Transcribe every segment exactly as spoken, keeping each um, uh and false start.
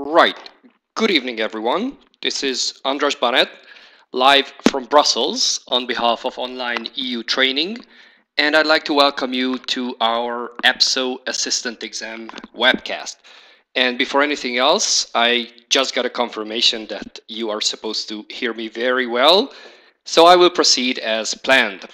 Right, good evening everyone. This is Andras Banet, live from Brussels on behalf of online E U Training, and I'd like to welcome you to our E P S O Assistant Exam webcast. And before anything else, I just got a confirmation that you are supposed to hear me very well, so I will proceed as planned.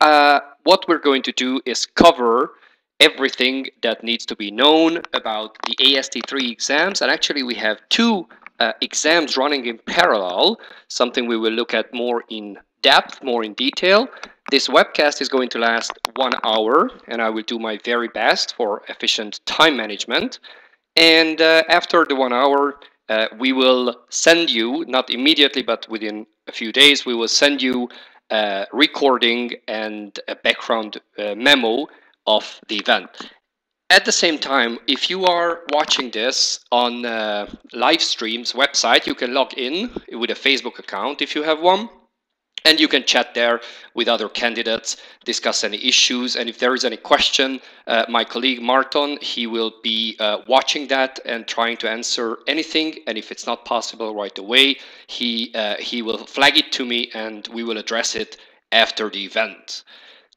Uh, what we're going to do is cover everything that needs to be known about the A S T three exams, and actually we have two uh, exams running in parallel, something we will look at more in depth, more in detail. This webcast is going to last one hour, and I will do my very best for efficient time management. And uh, after the one hour, uh, we will send you, not immediately, but within a few days, we will send you a recording and a background uh, memo of the event. At the same time, if you are watching this on uh, live streams website, you can log in with a Facebook account if you have one, and you can chat there with other candidates, discuss any issues, and if there is any question, uh, my colleague Martin, he will be uh, watching that and trying to answer anything, and if it's not possible right away, he uh, he will flag it to me and we will address it after the event.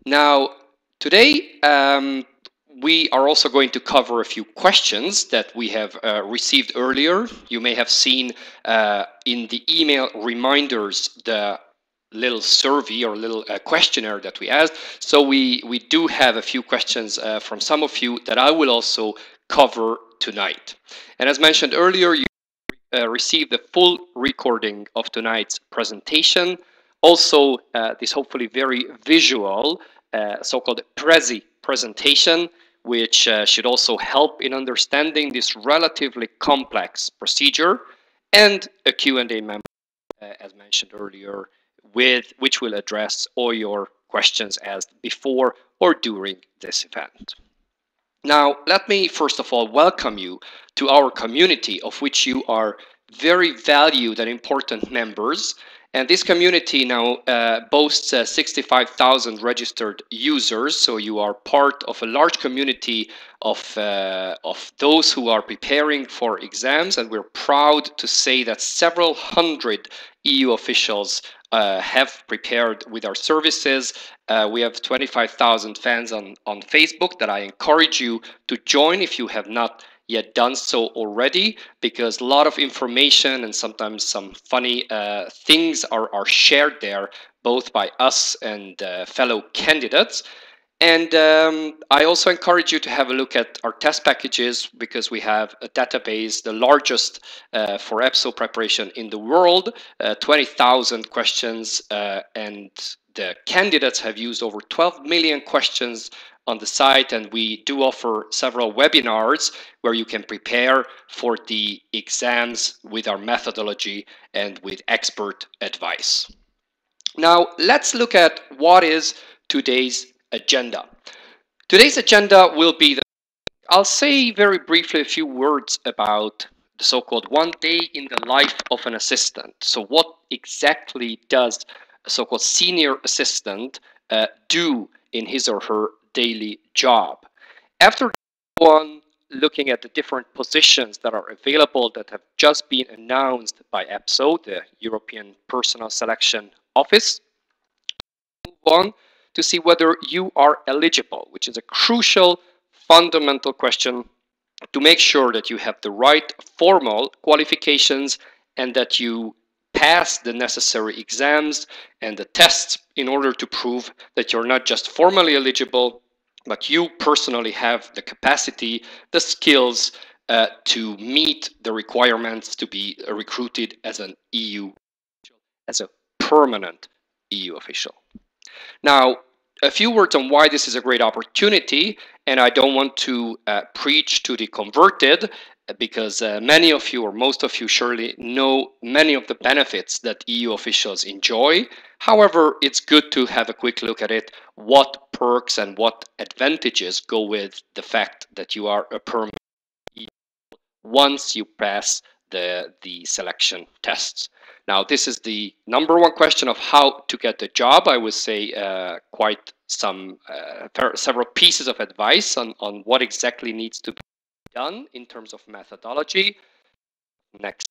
Now, today, um, we are also going to cover a few questions that we have uh, received earlier. You may have seen uh, in the email reminders the little survey or little uh, questionnaire that we asked. So we, we do have a few questions uh, from some of you that I will also cover tonight. And as mentioned earlier, you uh, received the full recording of tonight's presentation. Also, uh, this hopefully very visual Uh, so-called Prezi presentation, which uh, should also help in understanding this relatively complex procedure, and a Q and A memo, uh, as mentioned earlier, with which will address all your questions asked before or during this event. Now, let me first of all welcome you to our community, of which you are very valued and important members. And this community now uh, boasts uh, sixty-five thousand registered users, so you are part of a large community of, uh, of those who are preparing for exams, and we're proud to say that several hundred E U officials uh, have prepared with our services. Uh, we have twenty-five thousand fans on, on Facebook that I encourage you to join if you have not yet done so already, because a lot of information and sometimes some funny uh, things are, are shared there, both by us and uh, fellow candidates. And um, I also encourage you to have a look at our test packages, because we have a database, the largest uh, for E P S O preparation in the world, uh, twenty thousand questions, uh, and the candidates have used over twelve million questions on the site, and we do offer several webinars where you can prepare for the exams with our methodology and with expert advice. Now, let's look at what is today's agenda. Today's agenda will be the, I'll say very briefly a few words about the so-called one day in the life of an assistant. So what exactly does a so-called senior assistant uh, do in his or her daily job? After one, looking at the different positions that are available that have just been announced by E P S O, the European Personnel Selection Office, move on to see whether you are eligible, which is a crucial, fundamental question to make sure that you have the right formal qualifications and that you pass the necessary exams and the tests in order to prove that you're not just formally eligible, but you personally have the capacity, the skills uh, to meet the requirements to be recruited as an E U, as a permanent E U official. Now, a few words on why this is a great opportunity, and I don't want to uh, preach to the converted, because uh, many of you, or most of you surely know many of the benefits that E U officials enjoy. However, it's good to have a quick look at it, what perks and what advantages go with the fact that you are a permanent E U once you pass the, the selection tests. Now, this is the number one question of how to get the job. I would say uh, quite some, uh, several pieces of advice on, on what exactly needs to be done in terms of methodology. Next.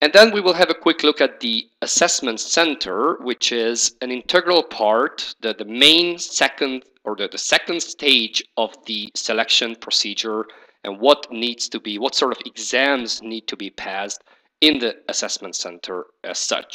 And then we will have a quick look at the assessment center, which is an integral part, the, the main second or the, the second stage of the selection procedure, and what needs to be, what sort of exams need to be passed in the assessment center as such.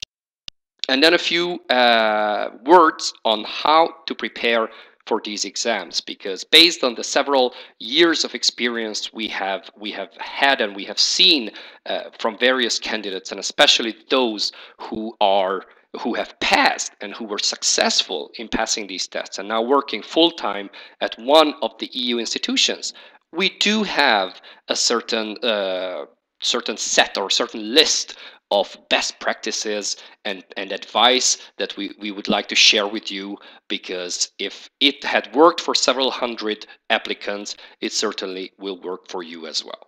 And then a few uh, words on how to prepare for these exams, because based on the several years of experience we have we have had and we have seen uh, from various candidates, and especially those who are who have passed and who were successful in passing these tests and now working full-time at one of the E U institutions, we do have a certain uh, certain set or certain list of best practices and, and advice that we, we would like to share with you, because if it had worked for several hundred applicants, it certainly will work for you as well.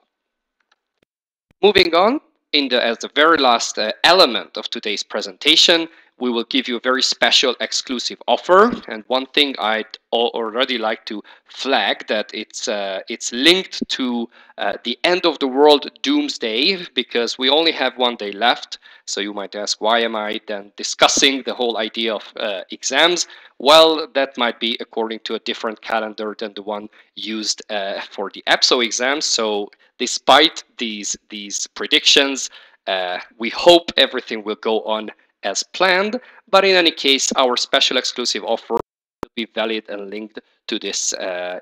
Moving on, in the, as the very last uh, element of today's presentation, we will give you a very special exclusive offer. And one thing I'd already like to flag, that it's uh, it's linked to uh, the end of the world doomsday, because we only have one day left. So you might ask, why am I then discussing the whole idea of uh, exams? Well, that might be according to a different calendar than the one used uh, for the E P S O exams. So despite these, these predictions, uh, we hope everything will go on as planned, but in any case, our special exclusive offer will be valid and linked to this, uh,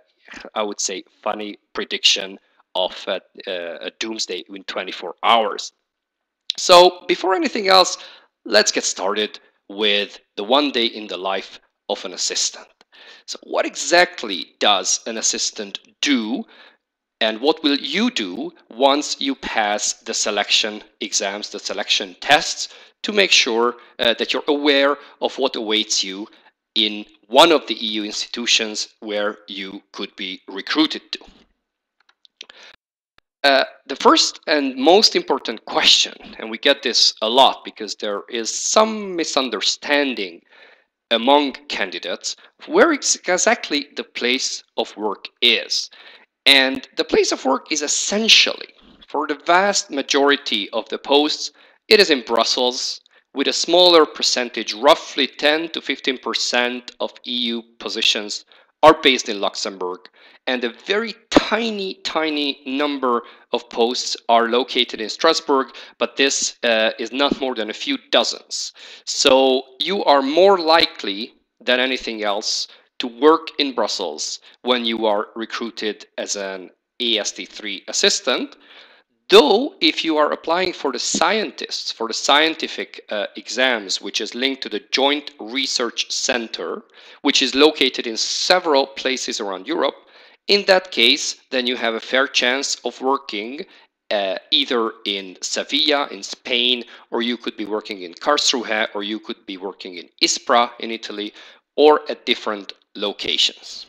I would say, funny prediction of uh, uh, a doomsday in twenty-four hours. So before anything else, let's get started with the one day in the life of an assistant. So what exactly does an assistant do? And what will you do once you pass the selection exams, the selection tests, to make sure uh, that you're aware of what awaits you in one of the E U institutions where you could be recruited to? Uh, the first and most important question, and we get this a lot because there is some misunderstanding among candidates, where exactly the place of work is. And the place of work is essentially, for the vast majority of the posts, it is in Brussels, with a smaller percentage, roughly ten to fifteen percent of E U positions are based in Luxembourg, and a very tiny, tiny number of posts are located in Strasbourg, but this uh, is not more than a few dozens. So you are more likely than anything else to work in Brussels when you are recruited as an A S T three assistant, though if you are applying for the scientists, for the scientific uh, exams, which is linked to the Joint Research Centre, which is located in several places around Europe, in that case, then you have a fair chance of working Uh, either in Sevilla, in Spain, or you could be working in Karlsruhe, or you could be working in Ispra, in Italy, or at different locations.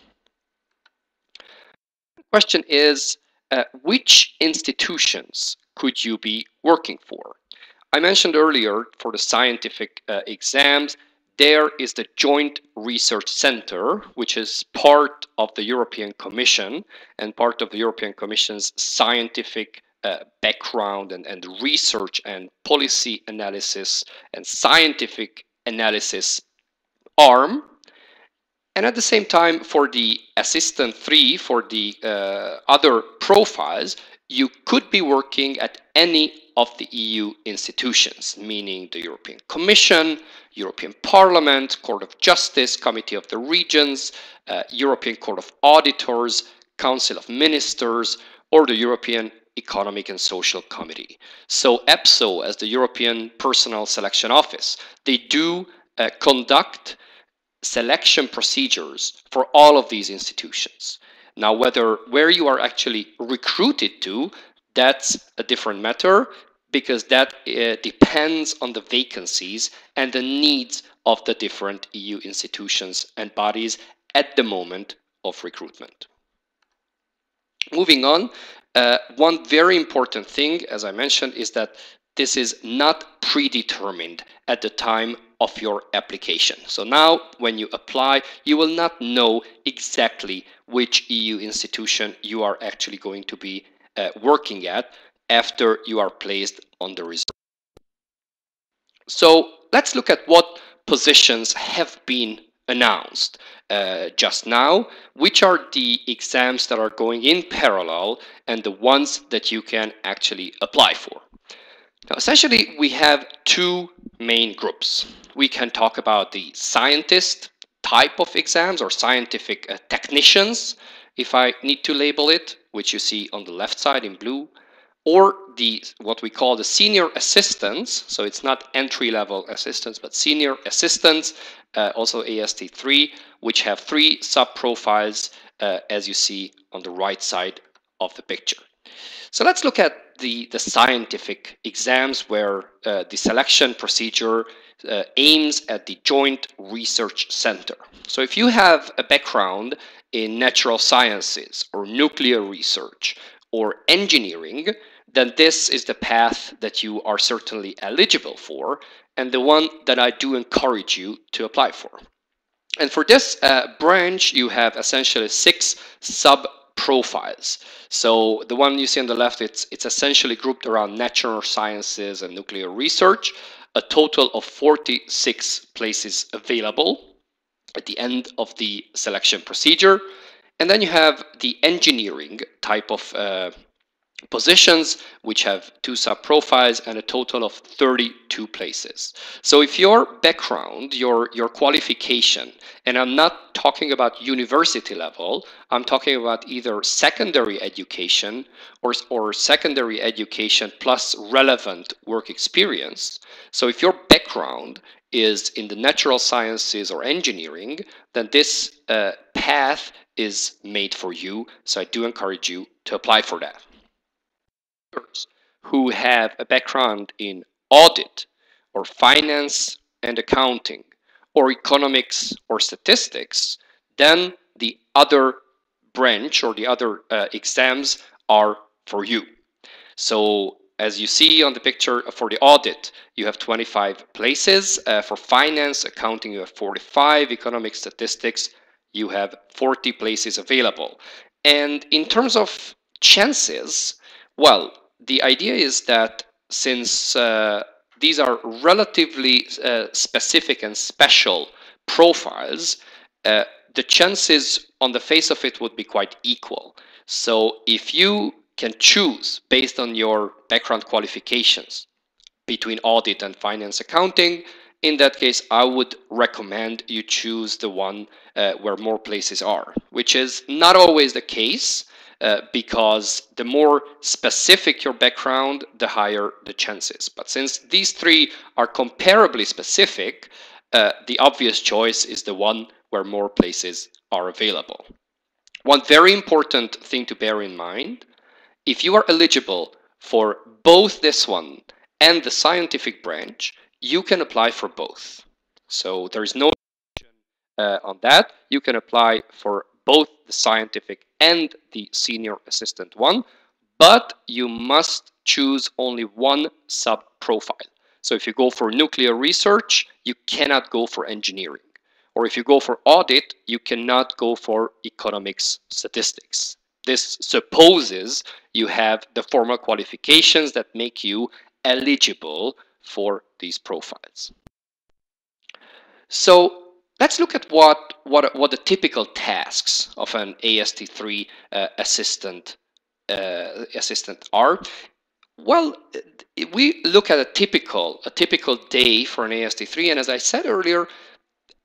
The question is, uh, which institutions could you be working for? I mentioned earlier, for the scientific uh, exams, there is the Joint Research Centre, which is part of the European Commission and part of the European Commission's scientific Uh, background and, and research and policy analysis and scientific analysis arm. And at the same time, for the assistant three, for the uh, other profiles, you could be working at any of the E U institutions, meaning the European Commission, European Parliament, Court of Justice, Committee of the Regions, uh, European Court of Auditors, Council of Ministers, or the European Economic and Social Committee. So E P S O, as the European Personnel Selection Office, they do uh, conduct selection procedures for all of these institutions. Now, whether where you are actually recruited to, that's a different matter, because that uh, depends on the vacancies and the needs of the different E U institutions and bodies at the moment of recruitment. Moving on, Uh, one very important thing, as I mentioned, is that this is not predetermined at the time of your application. So now when you apply, you will not know exactly which E U institution you are actually going to be uh, working at after you are placed on the reserve. So let's look at what positions have been announced uh, just now, which are the exams that are going in parallel and the ones that you can actually apply for. Now, essentially, we have two main groups. We can talk about the scientist type of exams or scientific uh, technicians, if I need to label it, which you see on the left side in blue, or the what we call the senior assistants. So it's not entry-level assistants, but senior assistants, uh, also A S T three, which have three sub-profiles, uh, as you see on the right side of the picture. So let's look at the, the scientific exams where uh, the selection procedure uh, aims at the Joint Research Centre. So if you have a background in natural sciences or nuclear research or engineering, then this is the path that you are certainly eligible for and the one that I do encourage you to apply for. And for this uh, branch, you have essentially six sub-profiles. So the one you see on the left, it's, it's essentially grouped around natural sciences and nuclear research, a total of forty-six places available at the end of the selection procedure. And then you have the engineering type of uh, positions, which have two sub-profiles and a total of thirty-two places. So if your background, your, your qualification, and I'm not talking about university level, I'm talking about either secondary education or, or secondary education plus relevant work experience. So if your background is in the natural sciences or engineering, then this uh, path is made for you. So I do encourage you to apply for that. Who have a background in audit or finance and accounting or economics or statistics, then the other branch or the other uh, exams are for you. So as you see on the picture, for the audit, you have twenty-five places. Uh, for finance, accounting, you have forty-five. Economic statistics, you have forty places available. And in terms of chances, well, the idea is that since uh, these are relatively uh, specific and special profiles, uh, the chances on the face of it would be quite equal. So if you can choose based on your background qualifications between audit and finance accounting, in that case, I would recommend you choose the one uh, where more places are, which is not always the case. Uh, because the more specific your background, the higher the chances. But since these three are comparably specific, uh, the obvious choice is the one where more places are available. One very important thing to bear in mind, if you are eligible for both this one and the scientific branch, you can apply for both. So there is no restriction uh, on that. You can apply for both the scientific and the senior assistant one, but you must choose only one sub-profile. So if you go for nuclear research, you cannot go for engineering. Or if you go for audit, you cannot go for economics statistics. This supposes you have the formal qualifications that make you eligible for these profiles. So let's look at what, what, what the typical tasks of an A S T three uh, assistant, uh, assistant are. Well, we look at a typical, a typical day for an A S T three, and as I said earlier,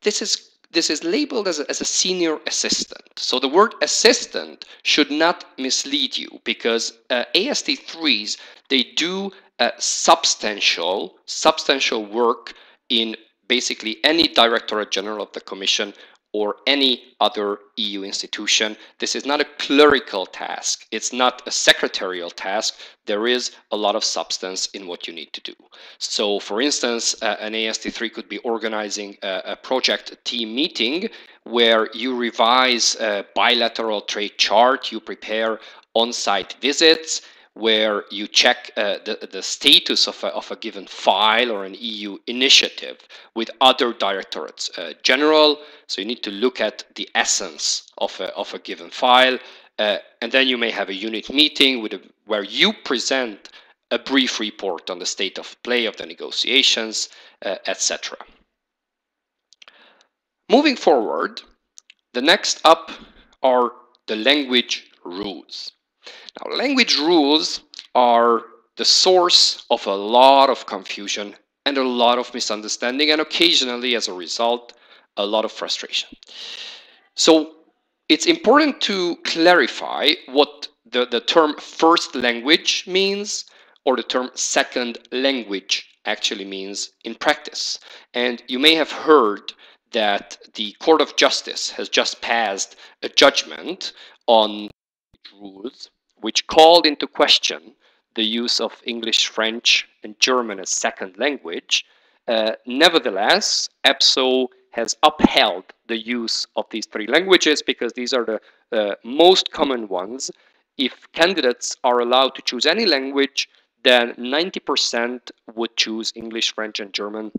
this is, this is labeled as a, as a senior assistant. So the word assistant should not mislead you, because uh, A S T threes, they do uh, substantial, substantial work in basically any Directorate General of the Commission or any other E U institution. This is not a clerical task. It's not a secretarial task. There is a lot of substance in what you need to do. So for instance, uh, an A S T three could be organizing a, a project team meeting where you revise a bilateral trade chart, you prepare on-site visits, where you check uh, the, the status of a, of a given file or an E U initiative with other directorates uh, general. So you need to look at the essence of a, of a given file. Uh, and then you may have a unit meeting with a, where you present a brief report on the state of play of the negotiations, uh, et cetera. Moving forward, the next up are the language rules. Now, language rules are the source of a lot of confusion and a lot of misunderstanding, and occasionally, as a result, a lot of frustration. So it's important to clarify what the, the term first language means or the term second language actually means in practice. And you may have heard that the Court of Justice has just passed a judgment on rules which called into question the use of English, French, and German as second language. Uh, nevertheless, E P S O has upheld the use of these three languages because these are the uh, most common ones. If candidates are allowed to choose any language, then ninety percent would choose English, French, and German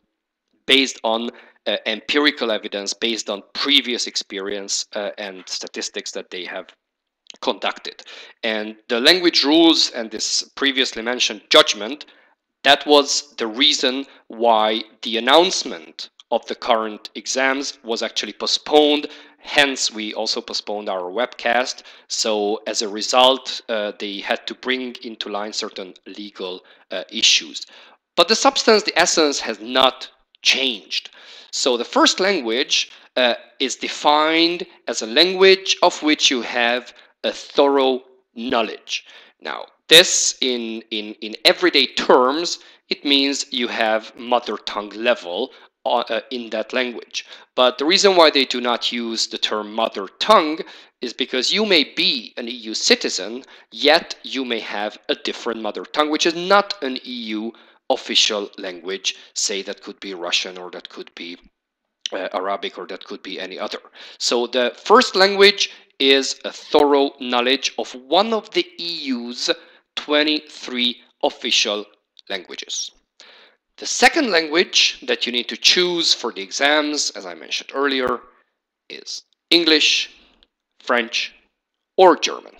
based on uh, empirical evidence, based on previous experience uh, and statistics that they have conducted. And the language rules and this previously mentioned judgment, that was the reason why the announcement of the current exams was actually postponed. Hence, we also postponed our webcast. So as a result, uh, they had to bring into line certain legal uh, issues. But the substance, the essence has not changed. So the first language uh, is defined as a language of which you have a thorough knowledge. Now, this in, in, in everyday terms, it means you have mother tongue level uh, in that language. But the reason why they do not use the term mother tongue is because you may be an E U citizen, yet you may have a different mother tongue, which is not an E U official language. Say that could be Russian, or that could be uh, Arabic, or that could be any other. So the first language is a thorough knowledge of one of the E U's twenty-three official languages. The second language that you need to choose for the exams, as I mentioned earlier, is English, French, or German.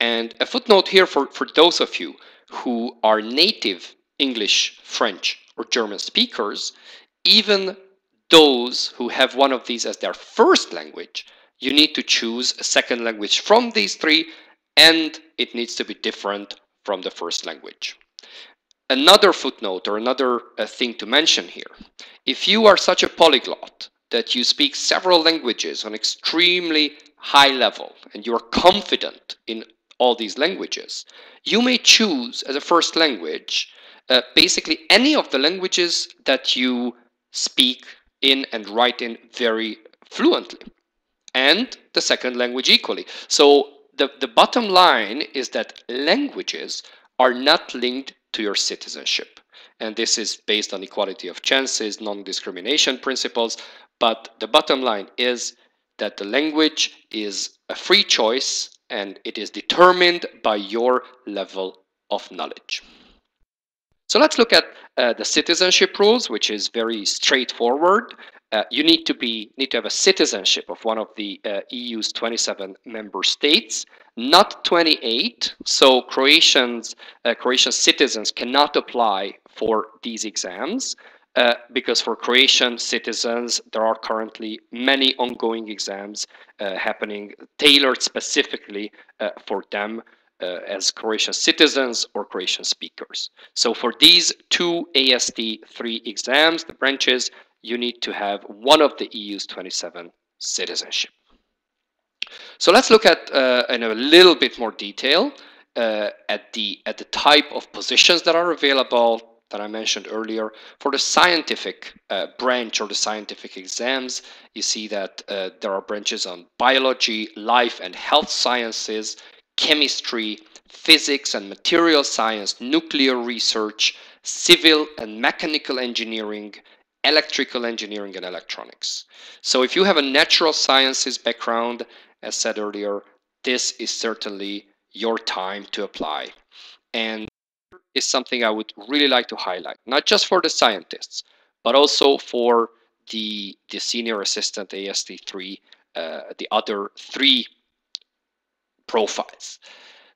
And a footnote here for, for those of you who are native English, French, or German speakers, even those who have one of these as their first language, you need to choose a second language from these three, and it needs to be different from the first language. Another footnote or another uh, thing to mention here. If you are such a polyglot that you speak several languages on extremely high level, and you are confident in all these languages, you may choose as a first language uh, basically any of the languages that you speak in and write in very fluently, and the second language equally. So the, the bottom line is that languages are not linked to your citizenship. And this is based on equality of chances, non-discrimination principles. But the bottom line is that the language is a free choice, and it is determined by your level of knowledge. So let's look at uh, the citizenship rules, which is very straightforward. Uh, you need to be need to have a citizenship of one of the uh, E U's twenty-seven member states, not twenty-eight. So Croatians, uh, Croatian citizens cannot apply for these exams uh, because for Croatian citizens there are currently many ongoing exams uh, happening tailored specifically uh, for them uh, as Croatian citizens or Croatian speakers. So for these two A S T three exams, the branches, you need to have one of the E U's twenty-seven citizenship. So let's look at uh, in a little bit more detail uh, at the at the type of positions that are available that I mentioned earlier. For the scientific uh, branch or the scientific exams, you see that uh, there are branches on biology, life and health sciences, chemistry, physics and material science, nuclear research, civil and mechanical engineering, electrical engineering and electronics. So if you have a natural sciences background, as said earlier, this is certainly your time to apply. And is something I would really like to highlight, not just for the scientists, but also for the, the senior assistant A S T three, uh, the other three profiles.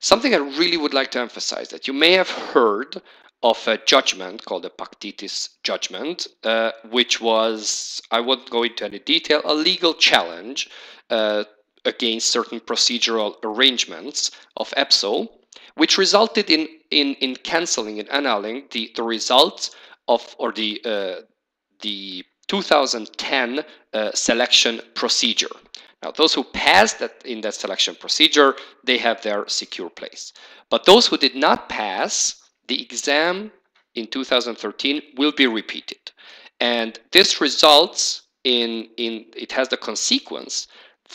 Something I really would like to emphasize that you may have heard of a judgment called the Pactitis judgment, uh, which was, I won't go into any detail, a legal challenge uh, against certain procedural arrangements of E P S O, which resulted in in in cancelling and annulling the the results of or the uh, the two thousand ten uh, selection procedure. Now, those who passed that in that selection procedure, they have their secure place. But those who did not pass the exam in two thousand thirteen will be repeated, and this results in in it has the consequence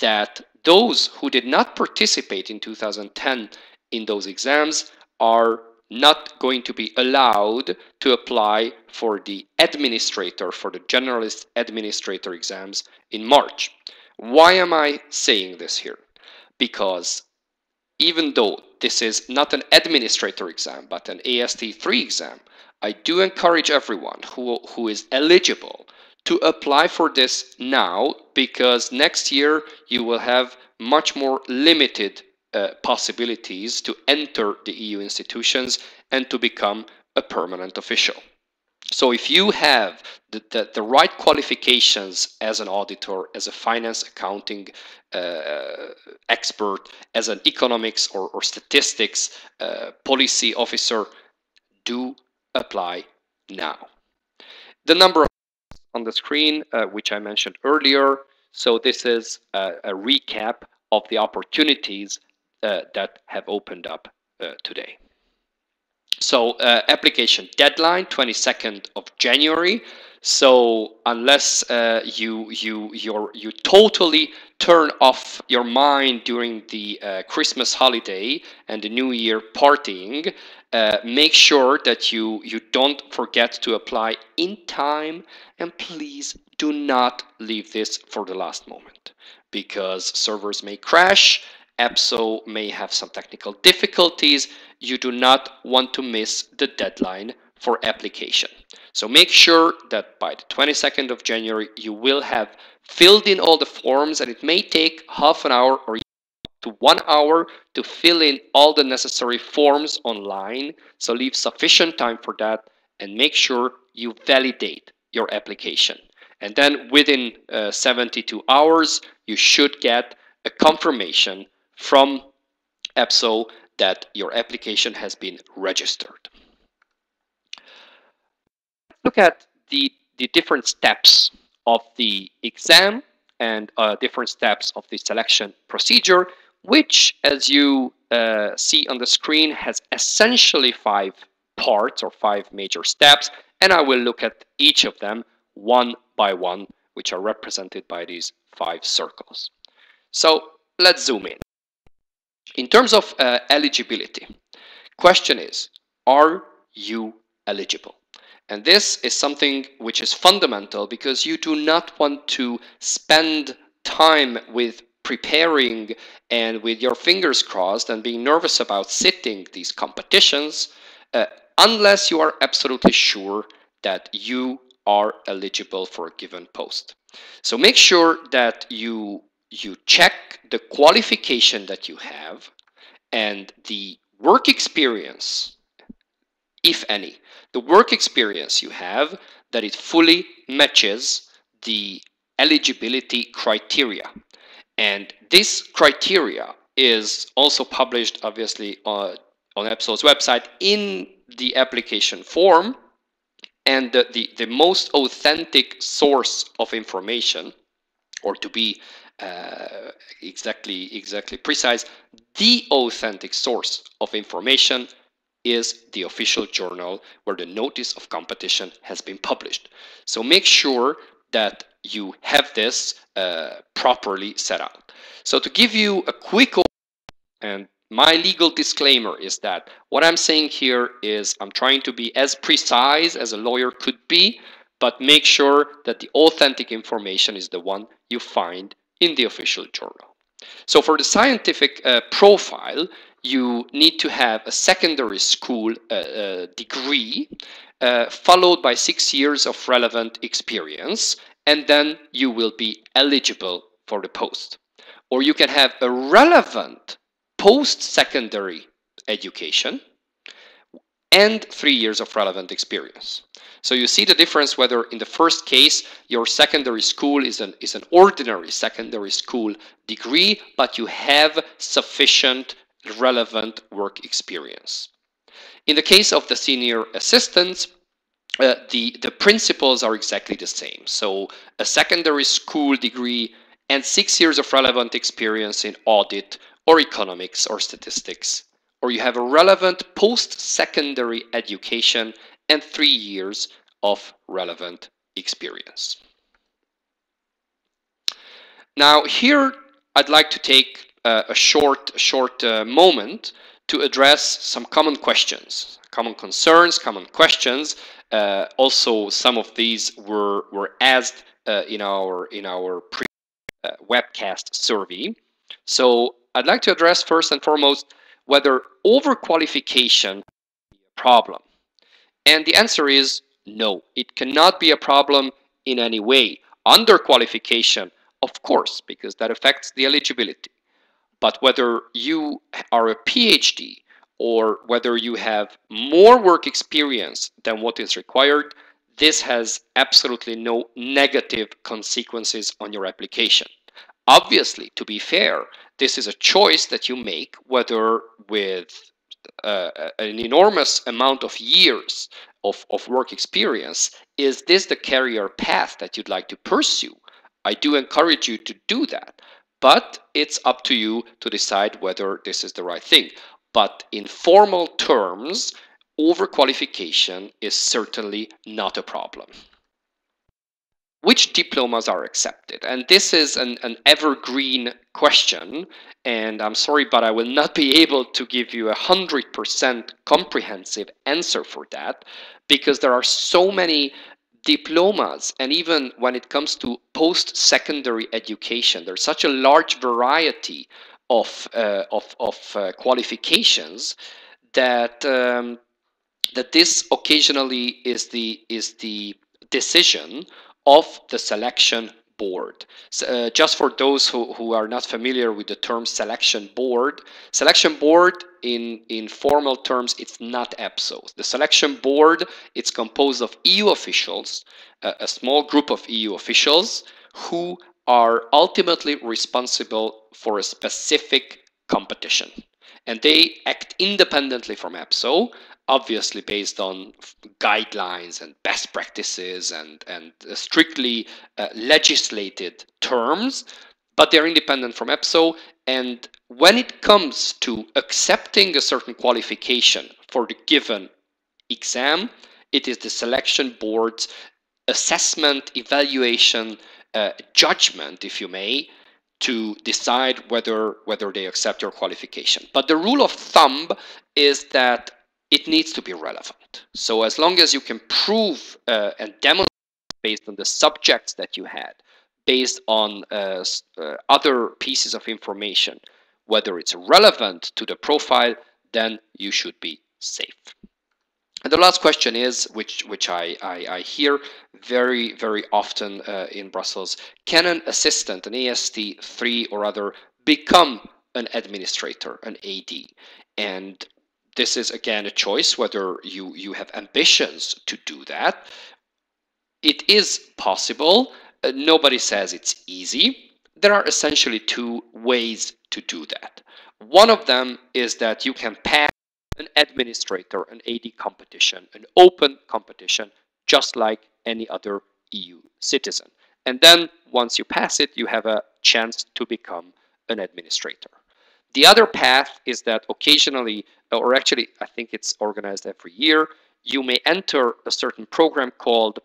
that those who did not participate in two thousand ten in those exams are not going to be allowed to apply for the administrator, for the generalist administrator exams in March. Why am I saying this here? Because even though this is not an administrator exam, but an A S T three exam, I do encourage everyone who, who is eligible to apply for this now, because next year you will have much more limited Uh, possibilities to enter the E U institutions and to become a permanent official. So if you have the, the, the right qualifications as an auditor, as a finance accounting uh, expert, as an economics or, or statistics uh, policy officer, do apply now. The number of on the screen, uh, which I mentioned earlier, so this is a, a recap of the opportunities Uh, that have opened up uh, today. So uh, application deadline twenty-second of January. So unless uh, you you you're, you totally turn off your mind during the uh, Christmas holiday and the New Year partying, uh, make sure that you you don't forget to apply in time, and please do not leave this for the last moment, because servers may crash. E P S O may have some technical difficulties. You do not want to miss the deadline for application. So make sure that by the twenty-second of January, you will have filled in all the forms, and it may take half an hour or to one hour to fill in all the necessary forms online. So leave sufficient time for that, and make sure you validate your application. And then within uh, seventy-two hours, you should get a confirmation from E P S O that your application has been registered. Look at the, the different steps of the exam and uh, different steps of the selection procedure, which, as you uh, see on the screen, has essentially five parts or five major steps. And I will look at each of them one by one, which are represented by these five circles. So let's zoom in. In terms of uh, eligibility, question is, are you eligible? And this is something which is fundamental, because you do not want to spend time with preparing and with your fingers crossed and being nervous about sitting these competitions uh, unless you are absolutely sure that you are eligible for a given post. So make sure that you you check the qualification that you have and the work experience, if any, the work experience you have, that it fully matches the eligibility criteria. And this criteria is also published, obviously, uh, on E P S O's website in the application form. And the, the, the most authentic source of information, or to be Uh, exactly, exactly precise, the authentic source of information is the official journal where the notice of competition has been published. So make sure that you have this uh, properly set out. So to give you a quick overview, and my legal disclaimer is that what I'm saying here is I'm trying to be as precise as a lawyer could be, but make sure that the authentic information is the one you find in the official journal. So for the scientific uh, profile, you need to have a secondary school uh, uh, degree uh, followed by six years of relevant experience, and then you will be eligible for the post. Or you can have a relevant post-secondary education and three years of relevant experience. So you see the difference whether in the first case your secondary school is an, is an ordinary secondary school degree, but you have sufficient relevant work experience. In the case of the senior assistants, uh, the, the principles are exactly the same. So a secondary school degree and six years of relevant experience in audit or economics or statistics, or you have a relevant post-secondary education and three years of relevant experience. Now here I'd like to take uh, a short, short uh, moment to address some common questions, common concerns, common questions. Uh, also, some of these were, were asked uh, in our, in our pre uh, webcast survey. So I'd like to address first and foremost whether overqualification is a problem. And the answer is no, it cannot be a problem in any way. Underqualification, of course, because that affects the eligibility. But whether you are a PhD or whether you have more work experience than what is required, this has absolutely no negative consequences on your application. Obviously, to be fair, this is a choice that you make, whether with uh, an enormous amount of years of, of work experience, is this the career path that you'd like to pursue? I do encourage you to do that, but it's up to you to decide whether this is the right thing. But in formal terms, overqualification is certainly not a problem. Which diplomas are accepted? And this is an, an evergreen question, and I'm sorry, but I will not be able to give you a hundred percent comprehensive answer for that, because there are so many diplomas, and even when it comes to post-secondary education, there's such a large variety of, uh, of, of uh, qualifications that, um, that this occasionally is the, is the decision of the selection board. So, uh, just for those who, who are not familiar with the term selection board, selection board in, in formal terms, it's not E P S O. The selection board, it's composed of E U officials, uh, a small group of E U officials who are ultimately responsible for a specific competition. And they act independently from E P S O, obviously based on guidelines and best practices and, and strictly uh, legislated terms, but they're independent from E P S O. And when it comes to accepting a certain qualification for the given exam, it is the selection board's assessment, evaluation, uh, judgment, if you may, to decide whether, whether they accept your qualification. But the rule of thumb is that it needs to be relevant. So as long as you can prove uh, and demonstrate based on the subjects that you had, based on uh, uh, other pieces of information, whether it's relevant to the profile, then you should be safe. And the last question is, which, which I, I, I hear very, very often uh, in Brussels, can an assistant, an A S T three or other, become an administrator, an A D? And this is, again, a choice whether you, you have ambitions to do that. It is possible. Uh, nobody says it's easy. There are essentially two ways to do that. One of them is that you can pass an administrator, an A D competition, an open competition, just like any other E U citizen. And then once you pass it, you have a chance to become an administrator. The other path is that occasionally, or actually I think it's organized every year, you may enter a certain program called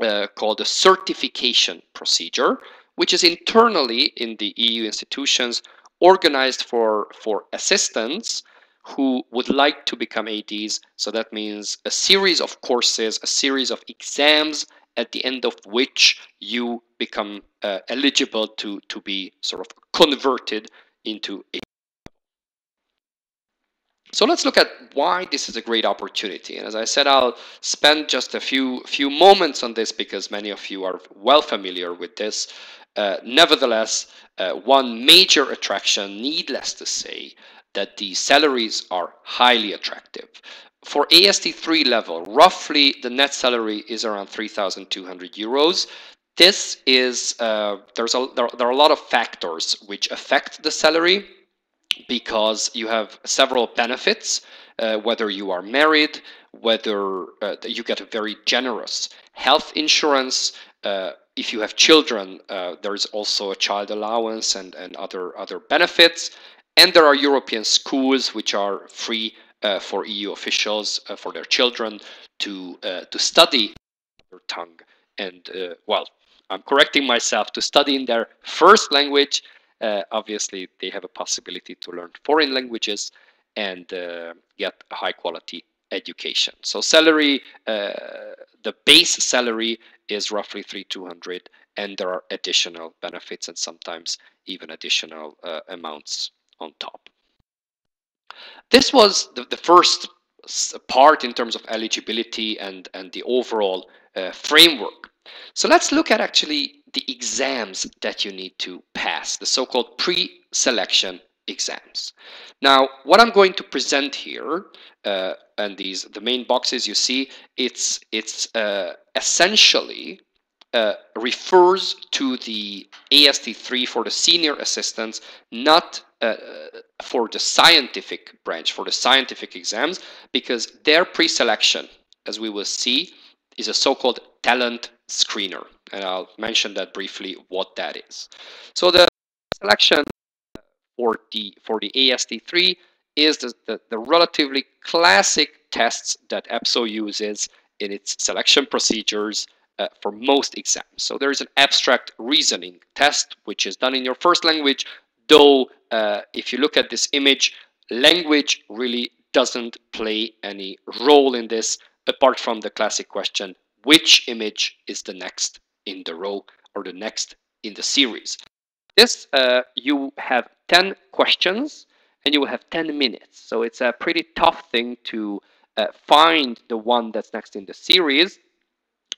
uh, called a certification procedure, which is internally in the E U institutions organized for, for assistants who would like to become A Ds. So that means a series of courses, a series of exams, at the end of which you become uh, eligible to, to be sort of converted into a So let's look at why this is a great opportunity. And as I said, I'll spend just a few few moments on this because many of you are well familiar with this. Uh, nevertheless, uh, one major attraction, needless to say, that the salaries are highly attractive. For A S T three level, roughly the net salary is around three thousand two hundred euros. This is, uh, there's a, there, there are a lot of factors which affect the salary, because you have several benefits, uh, whether you are married, whether uh, you get a very generous health insurance. Uh, if you have children, uh, there is also a child allowance and, and other, other benefits. And there are European schools which are free uh, for E U officials, uh, for their children to, uh, to study their tongue. And, uh, well, I'm correcting myself, to study in their first language. Uh, obviously, they have a possibility to learn foreign languages and uh, get a high-quality education. So salary, uh, the base salary is roughly three thousand two hundred, and there are additional benefits and sometimes even additional uh, amounts on top. This was the, the first part in terms of eligibility and, and the overall uh, framework. So let's look at actually the exams that you need to pass, the so-called pre-selection exams. Now, what I'm going to present here, uh, and these the main boxes you see, it's it's uh, essentially uh, refers to the A S T three for the senior assistants, not uh, for the scientific branch, for the scientific exams, because their pre-selection, as we will see, is a so-called talent screener. And I'll mention that briefly what that is. So the selection for the for the A S T three is the, the, the relatively classic tests that E P S O uses in its selection procedures uh, for most exams. So there is an abstract reasoning test, which is done in your first language, though uh, if you look at this image, language really doesn't play any role in this, apart from the classic question, which image is the next in the row or the next in the series. This, uh, you have ten questions and you will have ten minutes. So it's a pretty tough thing to uh, find the one that's next in the series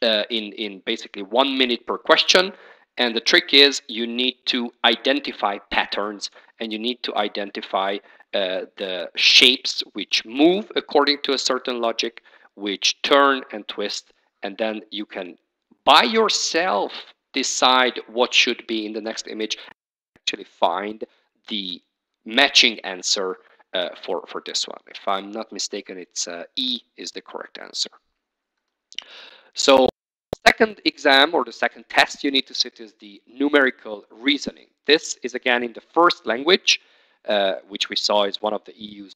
uh, in, in basically one minute per question. And the trick is you need to identify patterns and you need to identify uh, the shapes which move according to a certain logic, which turn and twist, and then you can by yourself decide what should be in the next image, actually find the matching answer uh, for, for this one. If I'm not mistaken, it's uh, E is the correct answer. So the second exam or the second test you need to sit is the numerical reasoning. This is again in the first language, uh, which we saw is one of the E U's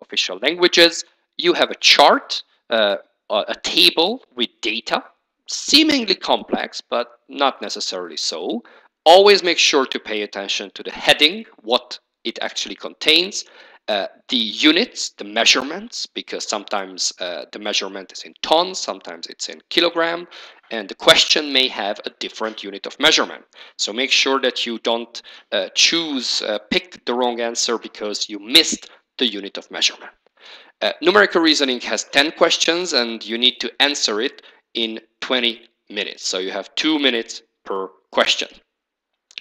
official languages. You have a chart, uh, a table with data, seemingly complex, but not necessarily so. Always make sure to pay attention to the heading, what it actually contains, uh, the units, the measurements, because sometimes uh, the measurement is in tons, sometimes it's in kilogram, and the question may have a different unit of measurement. So make sure that you don't uh, choose, uh, pick the wrong answer because you missed the unit of measurement. Uh, numerical reasoning has ten questions and you need to answer it in twenty minutes. So you have two minutes per question.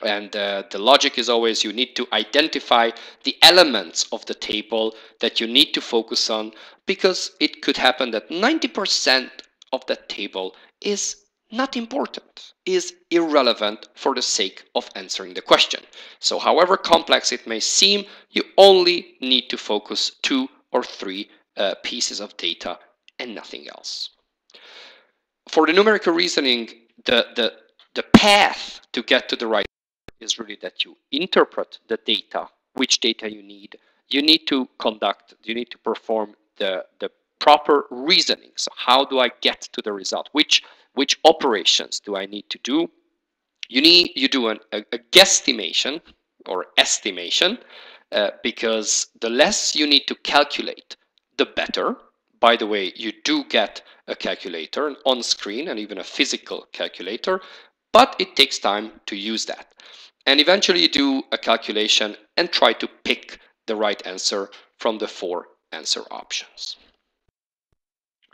And uh, the logic is always you need to identify the elements of the table that you need to focus on, because it could happen that ninety percent of that table is not important, is irrelevant for the sake of answering the question. So however complex it may seem, you only need to focus two or three uh, pieces of data and nothing else. For the numerical reasoning, the, the, the path to get to the right is really that you interpret the data, which data you need. You need to conduct, you need to perform the, the proper reasoning. So how do I get to the result? Which, which operations do I need to do? You, need, you do an, a, a guesstimation or estimation, Uh, because the less you need to calculate, the better. By the way, you do get a calculator, an on-screen and even a physical calculator, but it takes time to use that. And eventually you do a calculation and try to pick the right answer from the four answer options.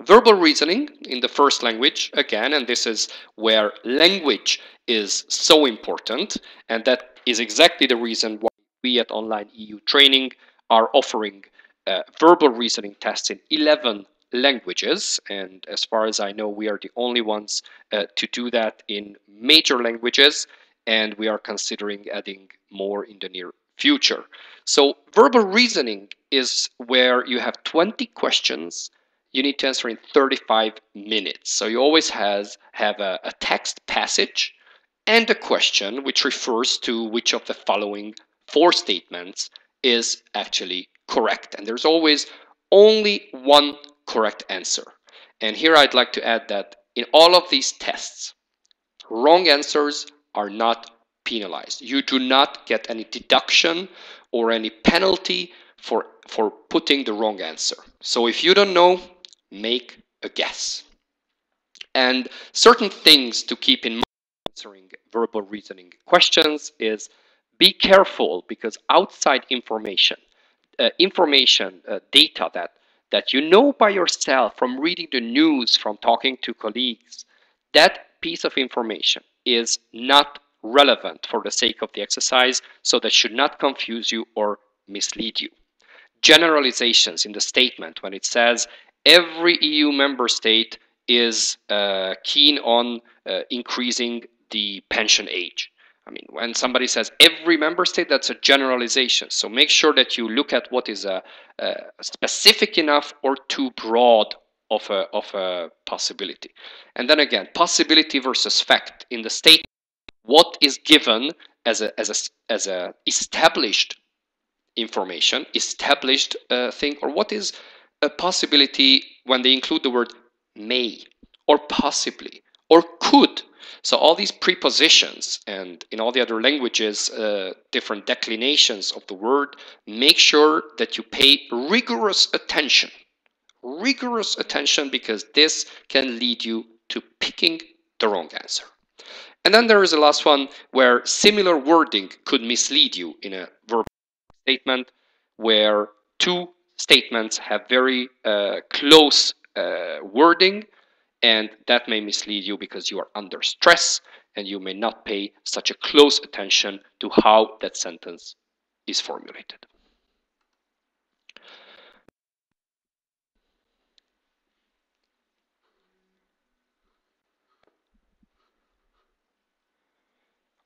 Verbal reasoning in the first language, again, and this is where language is so important, and that is exactly the reason why we at Online E U Training are offering uh, verbal reasoning tests in eleven languages, and as far as I know, we are the only ones uh, to do that in major languages, and we are considering adding more in the near future. So verbal reasoning is where you have twenty questions you need to answer in thirty-five minutes. So you always has, have a, a text passage and a question which refers to which of the following four statements is actually correct. And there's always only one correct answer. And here I'd like to add that in all of these tests, wrong answers are not penalized. You do not get any deduction or any penalty for, for putting the wrong answer. So if you don't know, make a guess. And certain things to keep in mind answering verbal reasoning questions is be careful, because outside information, uh, information, uh, data that, that you know by yourself from reading the news, from talking to colleagues, that piece of information is not relevant for the sake of the exercise, so that should not confuse you or mislead you. Generalizations in the statement when it says every E U member state is uh, keen on uh, increasing the pension age. I mean, when somebody says every member state, that's a generalization. So make sure that you look at what is a, a specific enough or too broad of a, of a possibility. And then again, possibility versus fact in the statement. What is given as a, as a, as a established information, established uh, thing, or what is a possibility when they include the word may, or possibly, or could. So all these prepositions, and in all the other languages, uh, different declinations of the word, make sure that you pay rigorous attention. Rigorous attention, because this can lead you to picking the wrong answer. And then there is the last one, where similar wording could mislead you in a verbal statement, where two statements have very uh, close uh, wording, and that may mislead you because you are under stress and you may not pay such a close attention to how that sentence is formulated.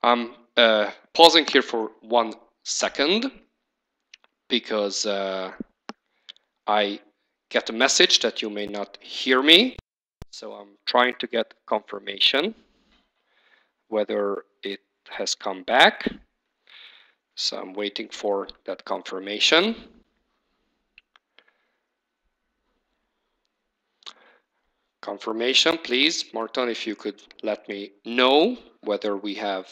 I'm uh, pausing here for one second because uh, I get a message that you may not hear me. So I'm trying to get confirmation whether it has come back. So I'm waiting for that confirmation. Confirmation, please, Martin, if you could let me know whether we have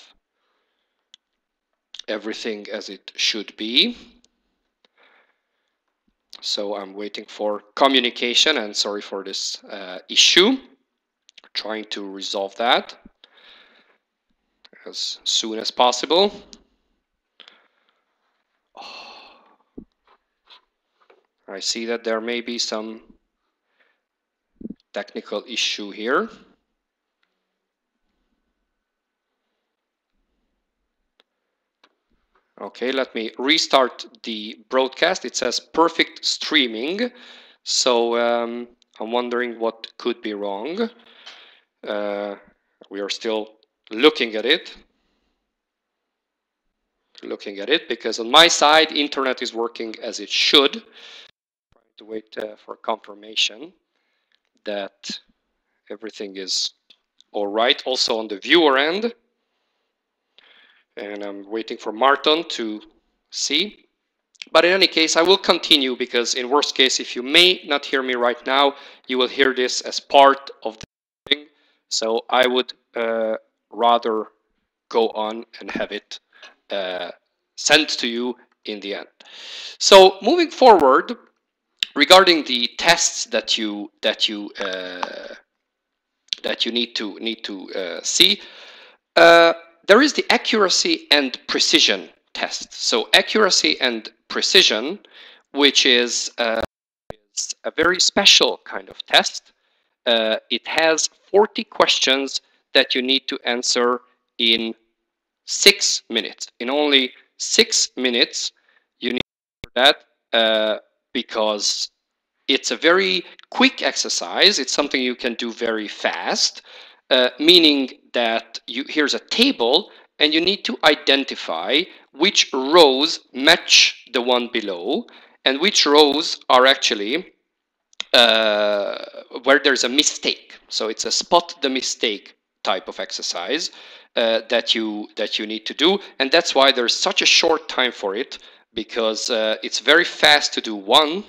everything as it should be. So I'm waiting for communication, and sorry for this uh, issue. Trying to resolve that as soon as possible. Oh. I see that there may be some technical issue here. Okay, let me restart the broadcast. It says perfect streaming. So um, I'm wondering what could be wrong. Uh, we are still looking at it. Looking at it because on my side, internet is working as it should. I'm trying to wait uh, for confirmation that everything is all right. Also on the viewer end. And I'm waiting for Martin to see. But in any case, I will continue because in worst case, if you may not hear me right now, you will hear this as part of the thing. So I would uh, rather go on and have it uh, sent to you in the end. So moving forward, regarding the tests that you that you uh, that you need to need to uh, see. Uh, There is the accuracy and precision test. So accuracy and precision, which is uh, a very special kind of test. Uh, it has forty questions that you need to answer in six minutes. In only six minutes, you need to do that uh, because it's a very quick exercise. It's something you can do very fast, uh, meaning that you, here's a table and you need to identify which rows match the one below and which rows are actually uh, where there's a mistake. So it's a spot the mistake type of exercise uh, that you that you need to do, and that's why there's such a short time for it, because uh, it's very fast to do one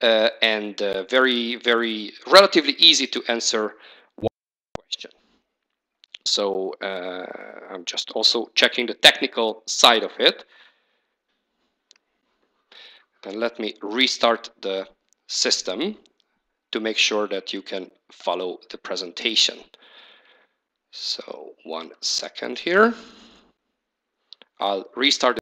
uh, and uh, very very relatively easy to answer one question. So uh, I'm just also checking the technical side of it. And let me restart the system to make sure that you can follow the presentation. So one second here. I'll restart